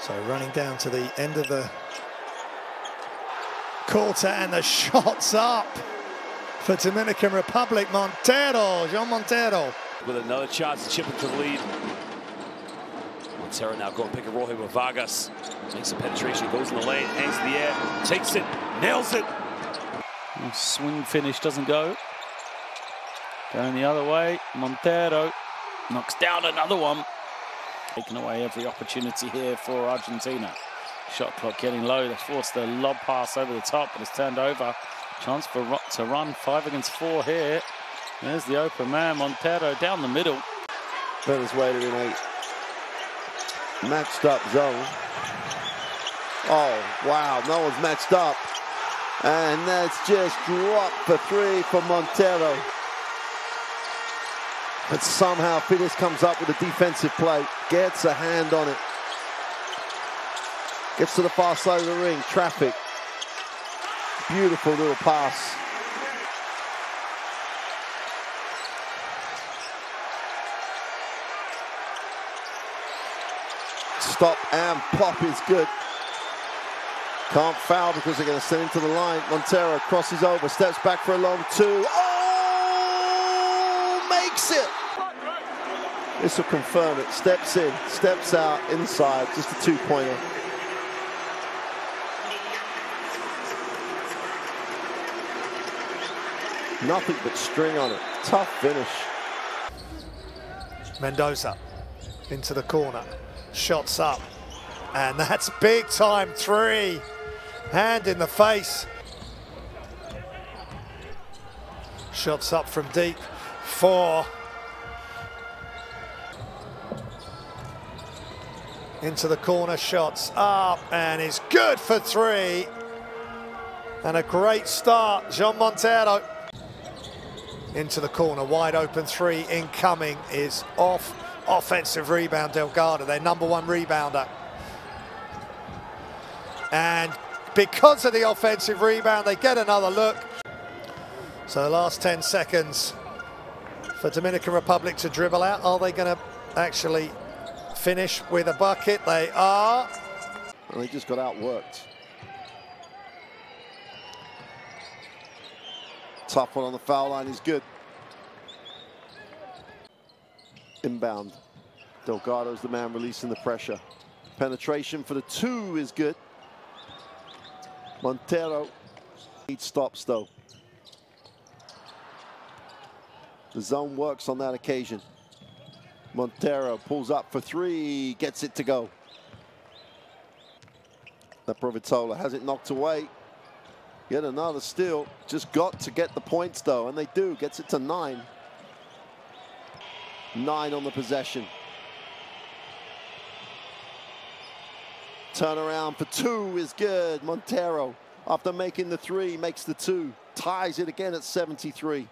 So running down to the end of the quarter, and the shot's up for Dominican Republic. Montero, Jean Montero. With another chance to chip into the lead. Montero now going to pick a roll here with Vargas. Makes a penetration, goes in the lane, hangs in the air, takes it, nails it. Swing finish doesn't go. Going the other way, Montero knocks down another one. Taking away every opportunity here for Argentina. Shot clock getting low, they forced the lob pass over the top, but it's turned over. Chance for Rot to run, 5 against 4 here. There's the open man, Montero down the middle. Perez waited in a matched up zone. Oh, wow, no one's matched up. And that's just dropped for 3 for Montero. But somehow Phineas comes up with a defensive play, gets a hand on it. Gets to the far side of the ring, traffic. Beautiful little pass. Stop and pop is good. Can't foul because they're going to send him to the line. Montero crosses over, steps back for a long 2. Oh! Makes it! This will confirm it. Steps in, steps out, inside. Just a 2-pointer. Nothing but string on it. Tough finish. Mendoza into the corner. Shots up. And that's big time 3. Hand in the face. Shots up from deep. 4. Into the corner, shots up, and is good for 3. And a great start, Jean Montero. Into the corner, wide open 3, incoming is off. Offensive rebound, Delgado, their #1 rebounder. And because of the offensive rebound, they get another look. So the last 10 seconds for Dominican Republic to dribble out. Are they going to actually finish with a bucket? They are. And they just got outworked. Tough one on the foul line is good. Inbound. Delgado's the man releasing the pressure. Penetration for the 2 is good. Montero needs stops though. The zone works on that occasion. Montero pulls up for 3, gets it to go. The Provitola has it knocked away. Yet another steal. Just got to get the points though, and they do. Gets it to 9. 9 on the possession. Turnaround for 2 is good. Montero, after making the 3, makes the 2. Ties it again at 73.